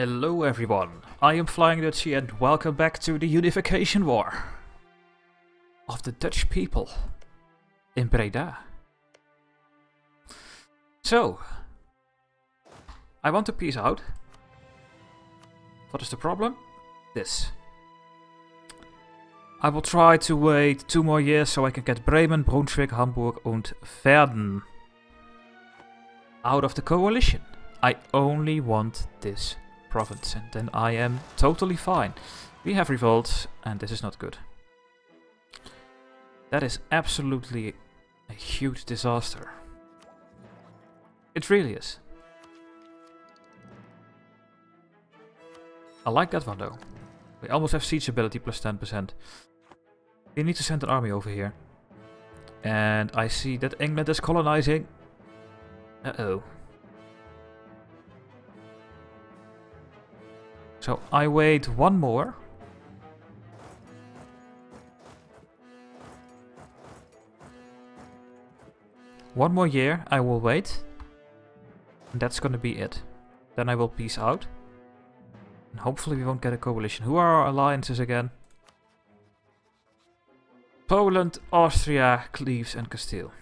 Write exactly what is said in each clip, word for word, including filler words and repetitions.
Hello everyone, I am Flying Dutchy and welcome back to the Unification War of the Dutch people in Breda. So, I want to peace out. What is the problem? This. I will try to wait two more years so I can get Bremen, Brunswick, Hamburg and Verden out of the coalition. I only want this province and then I am totally fine. We have revolts and this is not good. That is absolutely a huge disaster. It really is. I like that one though. We almost have siege ability plus ten percent. We need to send an army over here. And I see that England is colonizing. Uh oh. So I wait one more. One more year I will wait. And that's gonna be it. Then I will peace out. And hopefully we won't get a coalition. Who are our alliances again? Poland, Austria, Cleves and Castile.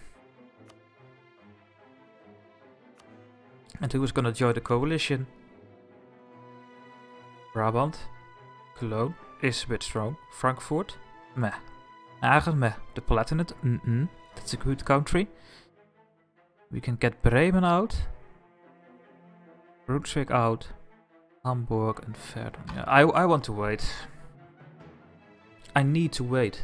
And who is gonna join the coalition? Brabant, Cologne is a bit strong, Frankfurt, meh, Aachen, meh, the Palatinate, mm-mm, that's a good country. We can get Bremen out, Brunswick out, Hamburg and Verden. Yeah, I, I want to wait. I need to wait.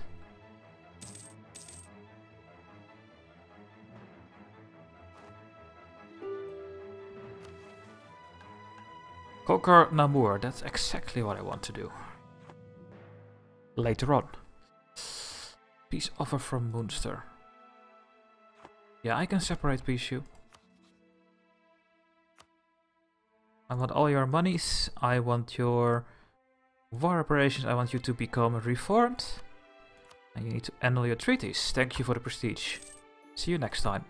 Conquer Namur, that's exactly what I want to do. Later on. Peace offer from Munster. Yeah, I can separate peace you. I want all your monies, I want your war reparations, I want you to become reformed. And you need to annul your treaties. Thank you for the prestige. See you next time.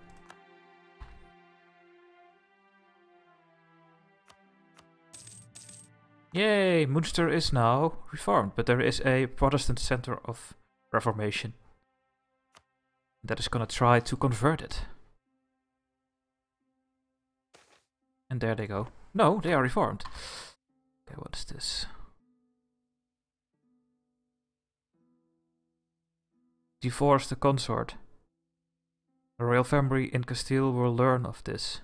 Yay, Munster is now reformed, but there is a Protestant center of reformation that is gonna try to convert it. And there they go. No, they are reformed. Okay, what is this? Divorce the consort. The royal family in Castile will learn of this.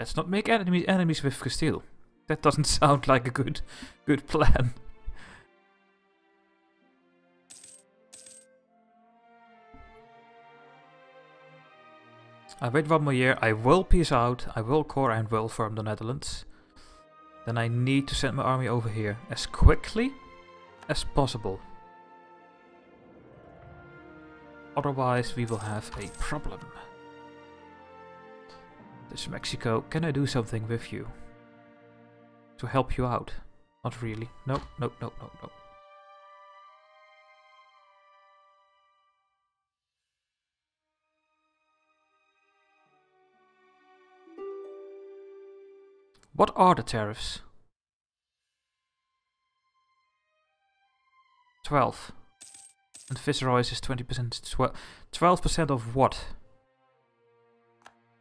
Let's not make enemy enemies with Castile. That doesn't sound like a good, good plan. I wait one more year, I will peace out, I will core and will firm the Netherlands. Then I need to send my army over here as quickly as possible. Otherwise we will have a problem. This Mexico, can I do something with you? To help you out? Not really. No, no, no, no, no. What are the tariffs? twelve. And Viceroy's is twenty percent. twelve percent of what?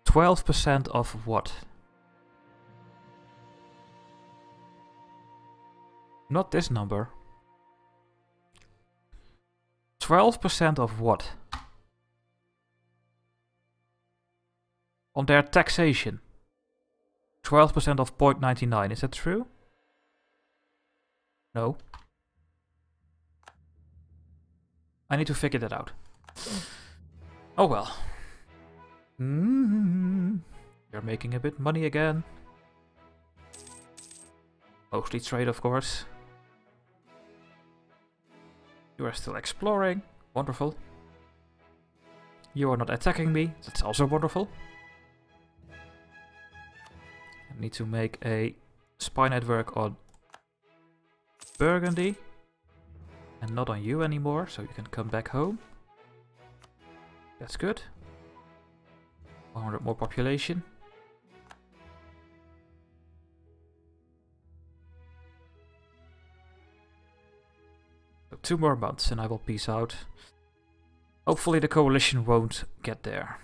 twelve percent of what? Not this number. twelve percent of what? On their taxation. twelve percent of zero point nine nine, is that true? No. I need to figure that out. Oh well. Mm-hmm. You're making a bit money again. Mostly trade, of course. You are still exploring. Wonderful. You are not attacking me. That's also wonderful. I need to make a spy network on Burgundy. And not on you anymore, so you can come back home. That's good. one hundred more population. So two more months and I will peace out. Hopefully the coalition won't get there.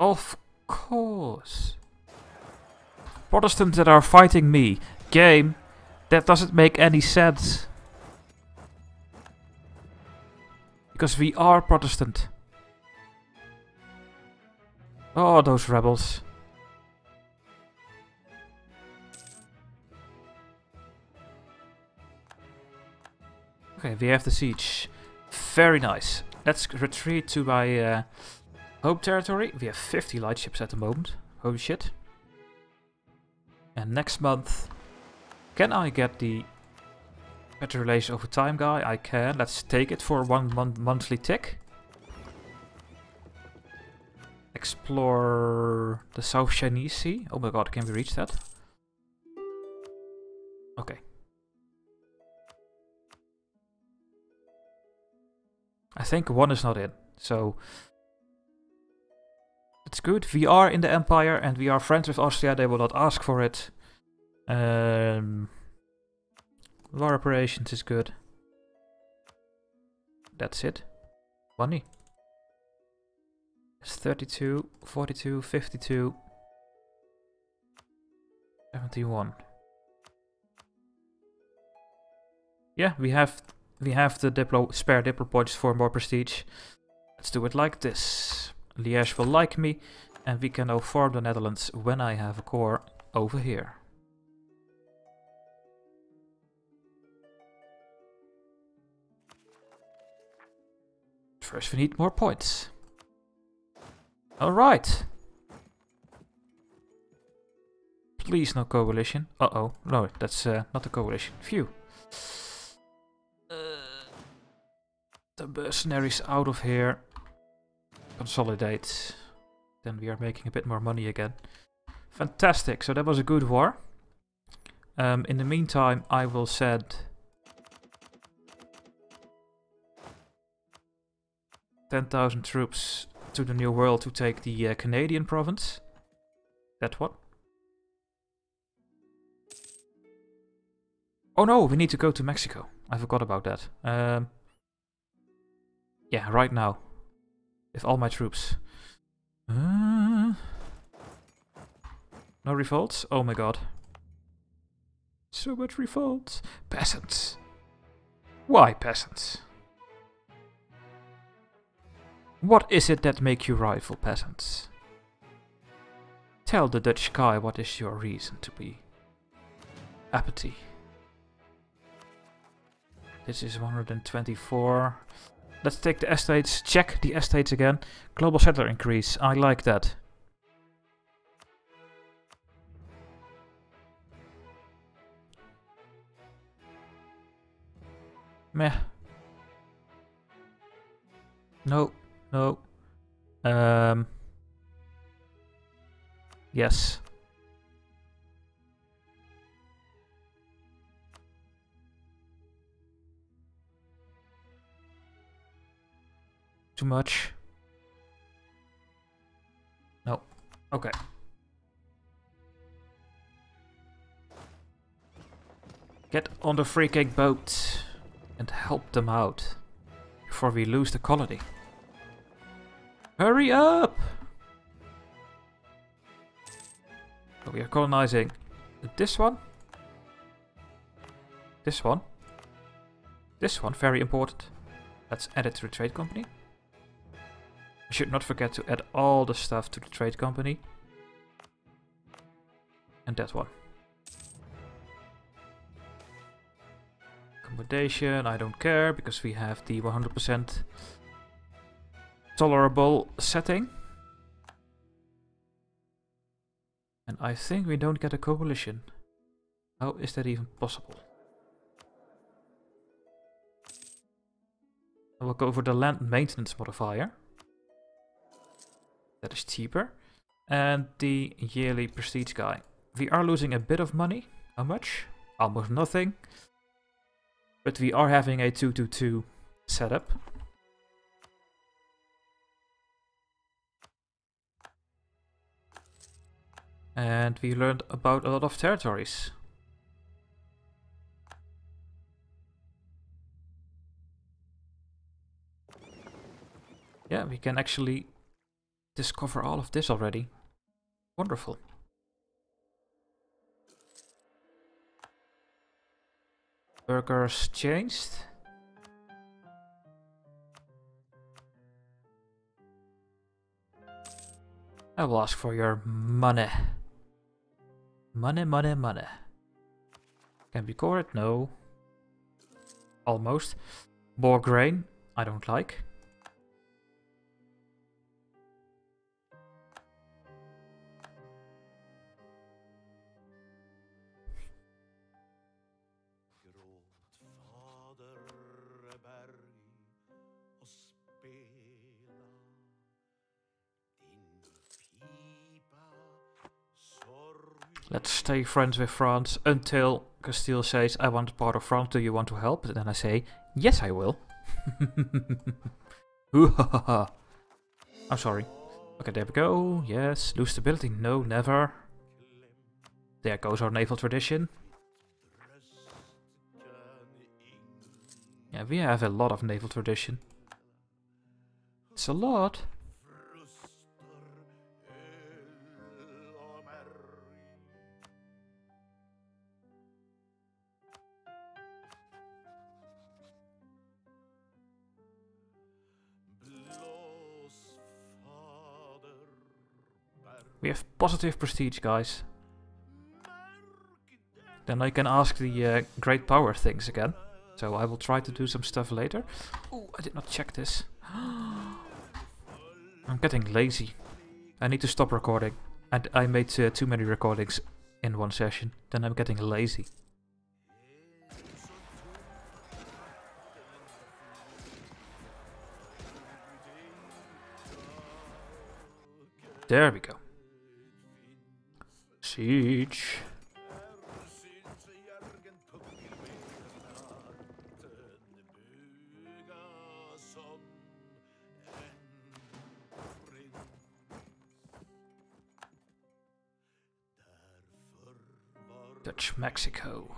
Of course. Protestants that are fighting me. Game. That doesn't make any sense. Because we are Protestant. Oh, those rebels. Okay, we have the siege. Very nice. Let's retreat to my uh, home territory. We have fifty lightships at the moment. Holy shit. And next month, can I get the better relation over time guy? I can. Let's take it for one mon monthly tick. Explore the South Chinese Sea. Oh my god, can we reach that? Okay. I think one is not in, so it's good. We are in the Empire and we are friends with Austria. They will not ask for it. Um, war operations is good. That's it. Money. It's thirty-two, forty-two, fifty-two, seventy-one. Yeah, we have we have the diplo spare diplo points for more prestige. Let's do it like this. Liège will like me, and we can now form the Netherlands when I have a core over here. First we need more points. Alright. Please no coalition. Uh oh, no, that's uh, not a coalition. Phew. Uh, the mercenaries out of here. Consolidate. Then we are making a bit more money again. Fantastic. So that was a good war. Um, in the meantime, I will send ten thousand troops to the New World to take the uh, Canadian province. That one. Oh no, we need to go to Mexico. I forgot about that. Um, yeah, right now. With all my troops. Uh, no revolts? Oh my god. So much revolts. Peasants. Why peasants? What is it that make you rival peasants? Tell the Dutch guy what is your reason to be. Apathy. This is one hundred twenty-four. Let's take the estates, check the estates again. Global settler increase, I like that. Meh. No, no. Um. Yes. Too much. No. Okay. Get on the freaking boat and help them out before we lose the colony. Hurry up! So we are colonizing this one. This one. This one, very important. Let's add it to the trade company. I should not forget to add all the stuff to the trade company. And that one. Accommodation, I don't care because we have the one hundred percent tolerable setting. And I think we don't get a coalition. How is that even possible? I will go for the land maintenance modifier. That is cheaper. And the yearly prestige guy. We are losing a bit of money. How much? Almost nothing. But we are having a two two two setup. And we learned about a lot of territories. Yeah, we can actually discover all of this already. Wonderful. Burgers changed. I will ask for your money. Money, money, money. Can we call it? No. Almost. More grain. I don't like. Let's stay friends with France until Castile says, I want part of France, do you want to help? And then I say, yes I will. I'm sorry. Okay, there we go. Yes, lose stability. No, never. There goes our naval tradition. Yeah, we have a lot of naval tradition. It's a lot. We have positive prestige, guys. Then I can ask the uh, great power things again. So I will try to do some stuff later. Ooh, I did not check this. I'm getting lazy. I need to stop recording. And I made uh, too many recordings in one session. Then I'm getting lazy. There we go. Siege. Dutch Mexico.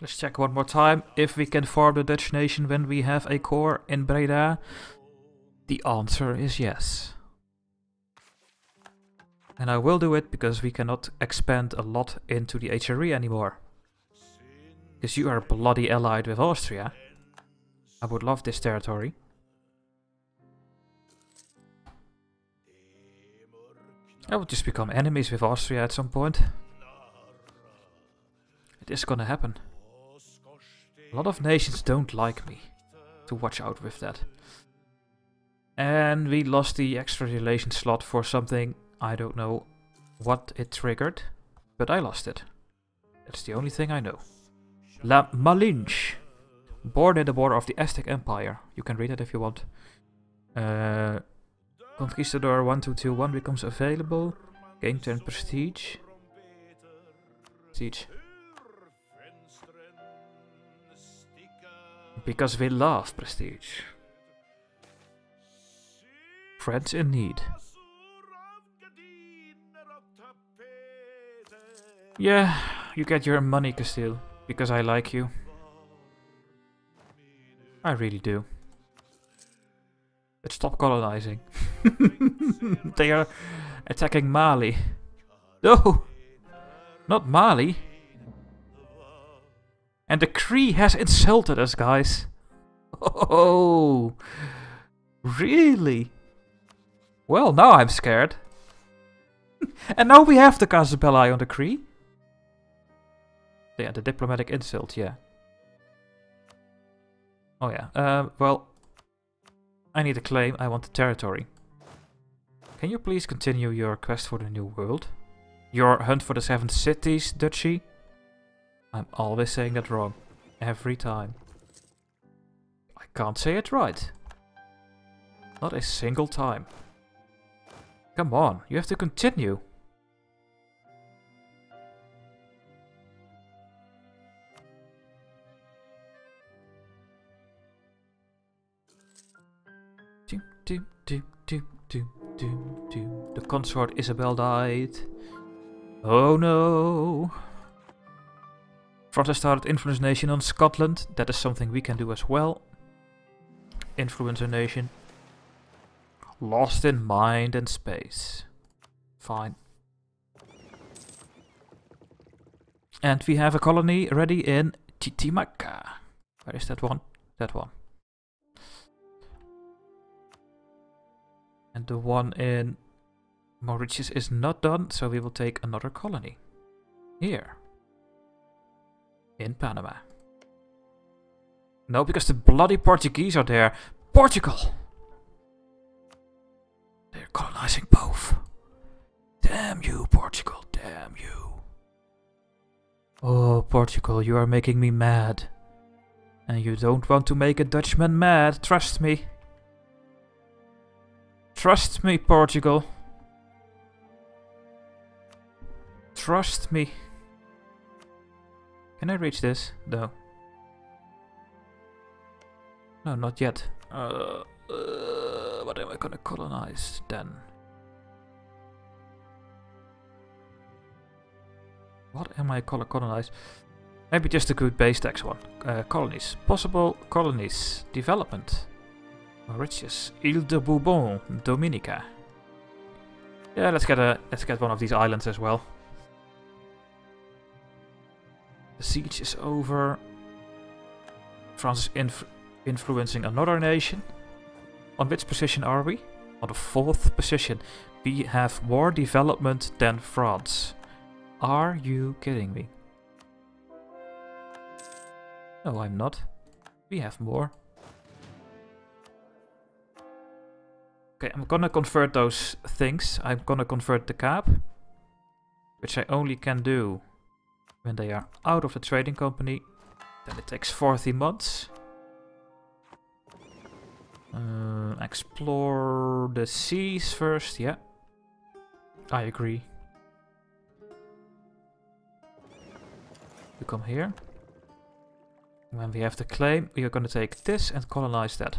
Let's check one more time if we can form the Dutch nation when we have a core in Breda. The answer is yes. And I will do it because we cannot expand a lot into the H R E anymore. Because you are bloody allied with Austria. I would love this territory. I would just become enemies with Austria at some point. It is gonna happen. A lot of nations don't like me. To watch out with that. And we lost the extra relation slot for something, I don't know what it triggered, but I lost it. That's the only thing I know. La Malinche, born in the border of the Aztec Empire. You can read it if you want. Uh, Conquistador one two two one becomes available. Gain ten prestige. Siege. Because we love prestige. Friends in need. Yeah, you get your money, Castile, because I like you. I really do. But stop colonizing. They are attacking Mali. No! Not Mali! And the Kree has insulted us, guys. Oh! Really? Well, now I'm scared. And now we have to cast a Belli on the Kree. Yeah, the diplomatic insult, yeah. Oh yeah, uh, well... I need a claim, I want the territory. Can you please continue your quest for the New World? Your hunt for the Seven Cities, Duchy? I'm always saying that wrong. Every time. I can't say it right. Not a single time. Come on, you have to continue. Doop, doop, doop, doop, doop. doom, doom. The consort Isabel died. Oh no! France has started influence nation on Scotland. That is something we can do as well. Influence a nation. Lost in mind and space. Fine. And we have a colony ready in Titimaca. Where is that one? That one. And the one in Mauritius is not done, so we will take another colony. Here. In Panama. No, because the bloody Portuguese are there. Portugal! They're colonizing both. Damn you, Portugal. Damn you. Oh, Portugal, you are making me mad. And you don't want to make a Dutchman mad, trust me. Trust me, Portugal. Trust me. Can I reach this? No. No, not yet. Uh, uh, what am I gonna colonize then? What am I gonna colonize? Maybe just a good base tax one. Uh, colonies. Possible colonies. Development. Mauritius. Ile de Bourbon. Dominica. Yeah, let's get a let's get one of these islands as well. The siege is over. France is inf influencing another nation. On which position are we? On the fourth position. We have more development than France. Are you kidding me? No, I'm not. We have more. Okay, I'm gonna convert those things. I'm gonna convert the Cape, which I only can do when they are out of the trading company. Then it takes forty months. Uh, explore the seas first, yeah. I agree. You come here. When we have the claim, we are going to take this and colonize that.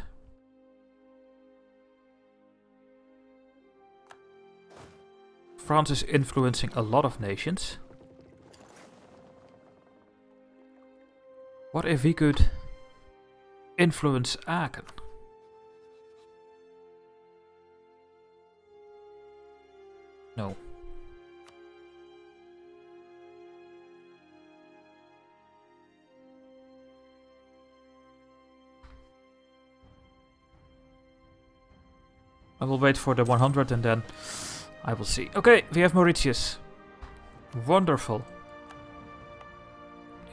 France is influencing a lot of nations. What if we could influence Aachen? No. I will wait for the one hundred and then I will see. Okay, we have Mauritius. Wonderful.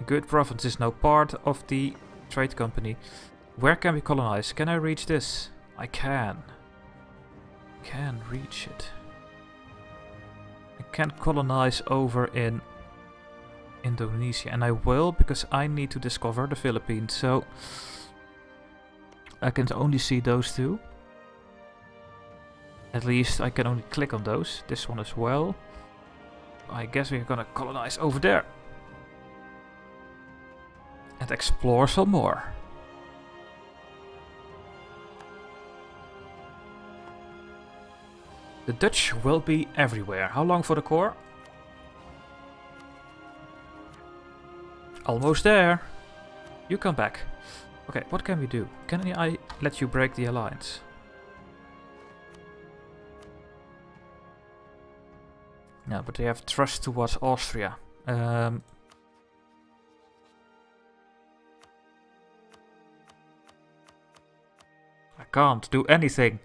A good province is now part of the trade company. Where can we colonize? Can I reach this? I can. Can reach it. I can colonize over in Indonesia. And I will, because I need to discover the Philippines. So I can only see those two. At least I can only click on those. This one as well. I guess we're gonna colonize over there. And explore some more. The Dutch will be everywhere. How long for the core? Almost there. You come back. Okay, what can we do? Can I let you break the alliance? No, but they have trust towards Austria. Um, I can't do anything.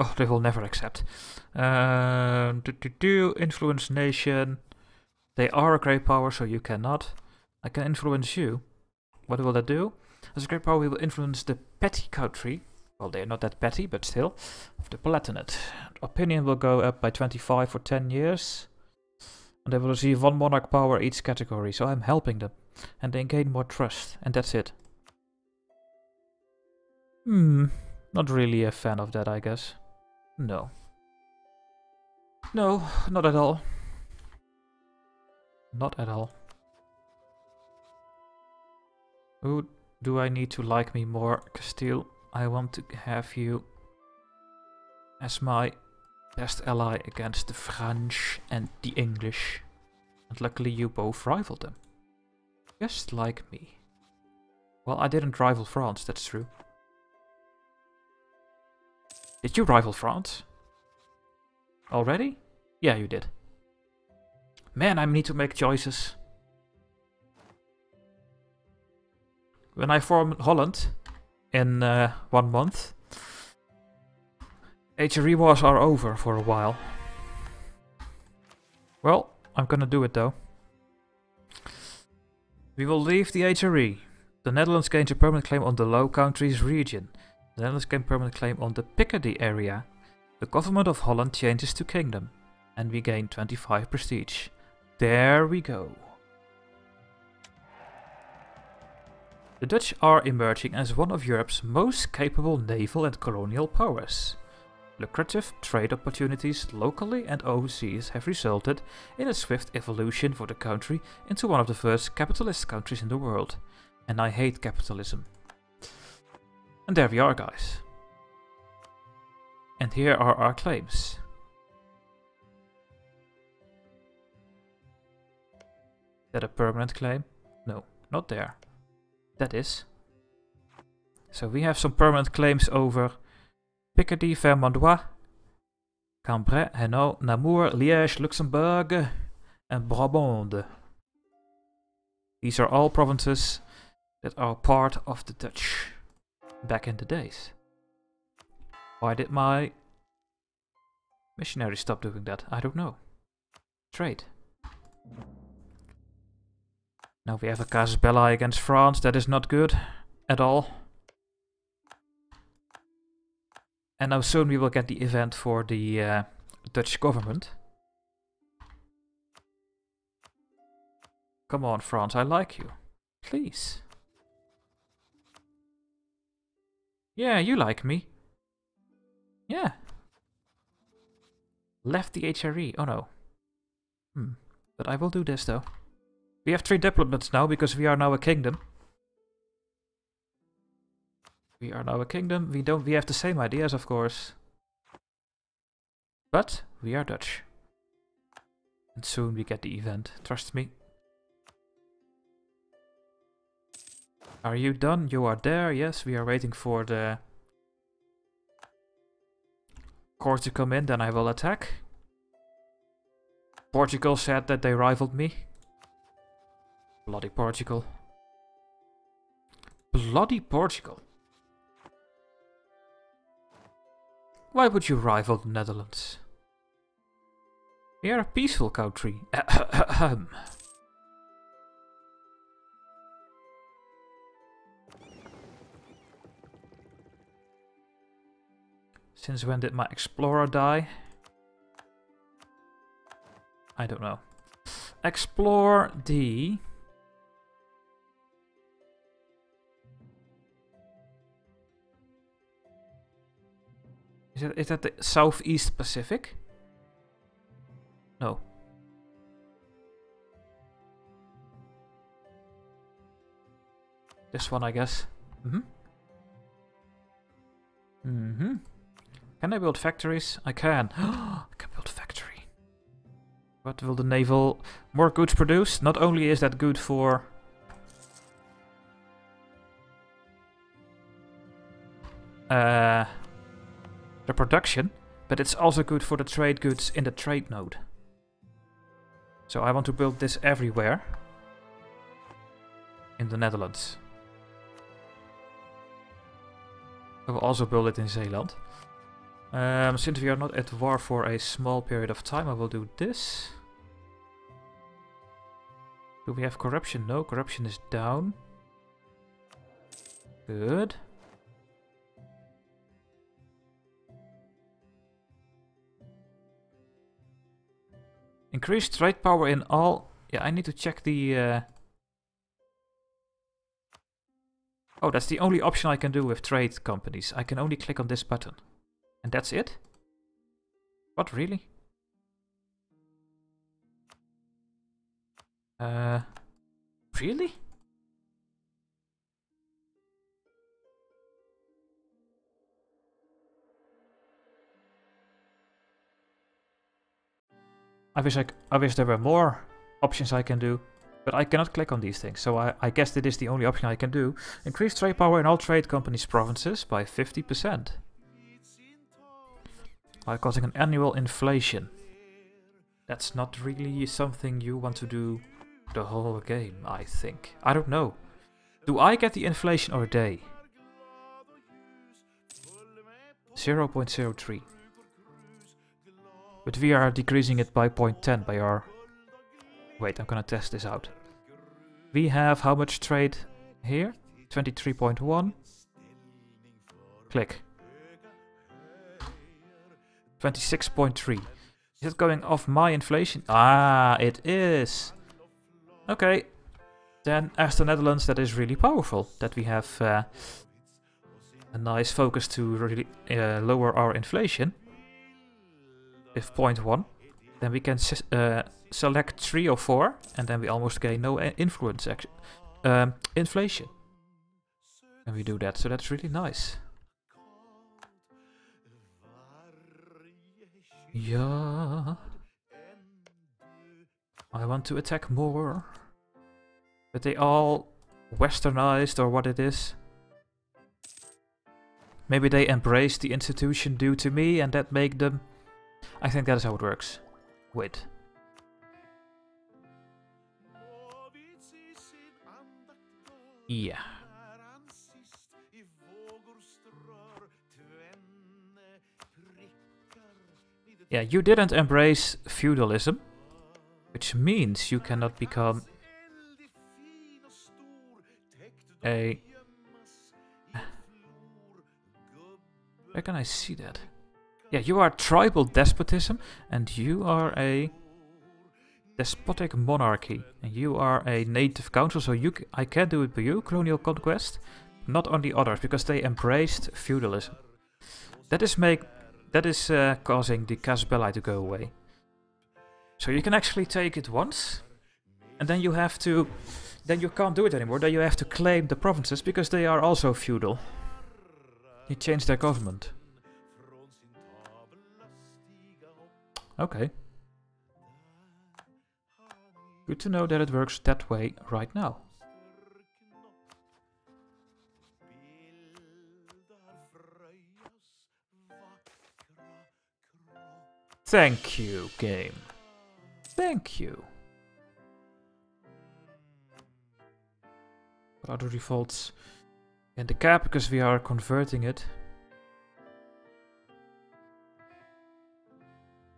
Oh, they will never accept. Um, do, do, do, influence nation. They are a great power, so you cannot. I can influence you. What will that do? As a great power, we will influence the petty country. Well, they are not that petty, but still. Of the Palatinate. Opinion will go up by twenty-five for ten years. And they will receive one monarch power each category. So I'm helping them. And they gain more trust. And that's it. Hmm. Not really a fan of that, I guess. No. No, not at all. Not at all. Who do I need to like me more, Castile? I want to have you as my best ally against the French and the English. And luckily you both rival them. Just like me. Well, I didn't rival France, that's true. Did you rival France? Already? Yeah, you did. Man, I need to make choices. When I form Holland in uh, one month, H R E wars are over for a while. Well, I'm gonna do it though. We will leave the H R E. The Netherlands gains a permanent claim on the Low Countries region. The Netherlands gain permanent claim on the Picardy area. The government of Holland changes to kingdom. And we gain twenty-five prestige. There we go. The Dutch are emerging as one of Europe's most capable naval and colonial powers. Lucrative trade opportunities locally and overseas have resulted in a swift evolution for the country into one of the first capitalist countries in the world. And I hate capitalism. And there we are, guys. And here are our claims. Is that a permanent claim? No, not there. That is. So we have some permanent claims over Picardy, Vermandois, Cambrai, Hainaut, Namur, Liège, Luxembourg and Brabant. These are all provinces that are part of the Dutch back in the days. Why did my missionary stop doing that? I don't know. Trade. Now we have a casus belli against France. That is not good at all. And now soon we will get the event for the uh, Dutch government. Come on, France, I like you. Please. Yeah, you like me. Yeah. Left the H R E. Oh no. Hmm. But I will do this though. We have three diplomats now, because we are now a kingdom. We are now a kingdom. We don't. We have the same ideas, of course. But we are Dutch. And soon we get the event. Trust me. Are you done? You are there. Yes, we are waiting for the court to come in. Then I will attack. Portugal said that they rivaled me. Bloody Portugal. Bloody Portugal. Why would you rival the Netherlands? We are a peaceful country. Since when did my explorer die? I don't know. Explore the... Is that, is that the Southeast Pacific? No. This one, I guess. Mm-hmm. Mm-hmm. Can I build factories? I can. I can build a factory. What will the naval... More goods produced? Not only is that good for... Uh... the production, but it's also good for the trade goods in the trade node. So I want to build this everywhere in the Netherlands. I will also build it in Zeeland. Um, since we are not at war for a small period of time, I will do this. Do we have corruption? No, corruption is down. Good. Increase trade power in all... Yeah, I need to check the... Uh... Oh, that's the only option I can do with trade companies. I can only click on this button. And that's it? What, really? Uh, really? I wish I, I wish there were more options I can do, but I cannot click on these things, so I, I guess that is the only option I can do. Increase trade power in all trade companies' provinces by fifty percent. While causing an annual inflation. That's not really something you want to do the whole game, I think. I don't know. Do I get the inflation or they? zero point zero three. But we are decreasing it by zero point ten by our... Wait, I'm gonna test this out. We have how much trade here? twenty-three point one. Click. twenty-six point three. Is it going off my inflation? Ah, it is. Okay. Then, as the Netherlands, that is really powerful. That we have uh, a nice focus to really uh, lower our inflation. If zero point one, then we can uh, select three or four, and then we almost gain no influence um, inflation. And we do that, so that's really nice. Yeah, I want to attack more, but they all westernized or what it is. Maybe they embrace the institution due to me and that make them... I think that is how it works. Wait. Yeah. Yeah, you didn't embrace feudalism, which means you cannot become a... Where can I see that? Yeah, you are tribal despotism, and you are a despotic monarchy, and you are a native council, so you c I can't do it by you, colonial conquest, not on the others, because they embraced feudalism. That is make... That is uh, causing the Cas Belli to go away. So you can actually take it once, and then you have to, then you can't do it anymore. Then you have to claim the provinces because they are also feudal. You change their government. Okay. Good to know that it works that way right now. Thank you, game. Thank you. What are the defaults? And the cap, because we are converting it.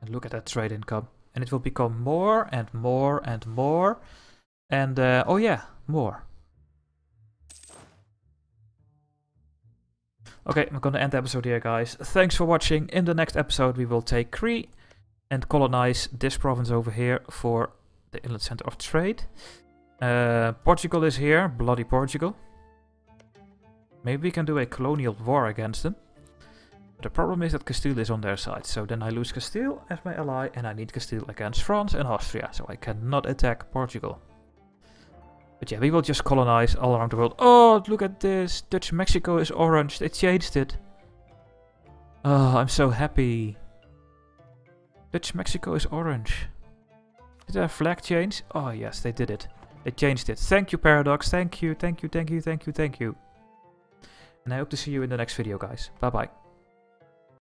And look at that trade income. And it will become more and more and more. And, uh, oh yeah, more. Okay, I'm gonna end the episode here, guys. Thanks for watching. In the next episode, we will take Kree and colonize this province over here for the inlet center of trade. Uh, Portugal is here, bloody Portugal. Maybe we can do a colonial war against them. But the problem is that Castile is on their side, so then I lose Castile as my ally, and I need Castile against France and Austria, so I cannot attack Portugal. But yeah, we will just colonize all around the world. Oh, look at this! Dutch Mexico is orange, they changed it. Oh, I'm so happy. Dutch Mexico is orange. Did their flag change? Oh yes, they did it. They changed it. Thank you, Paradox. Thank you, thank you, thank you, thank you, thank you. And I hope to see you in the next video, guys. Bye bye.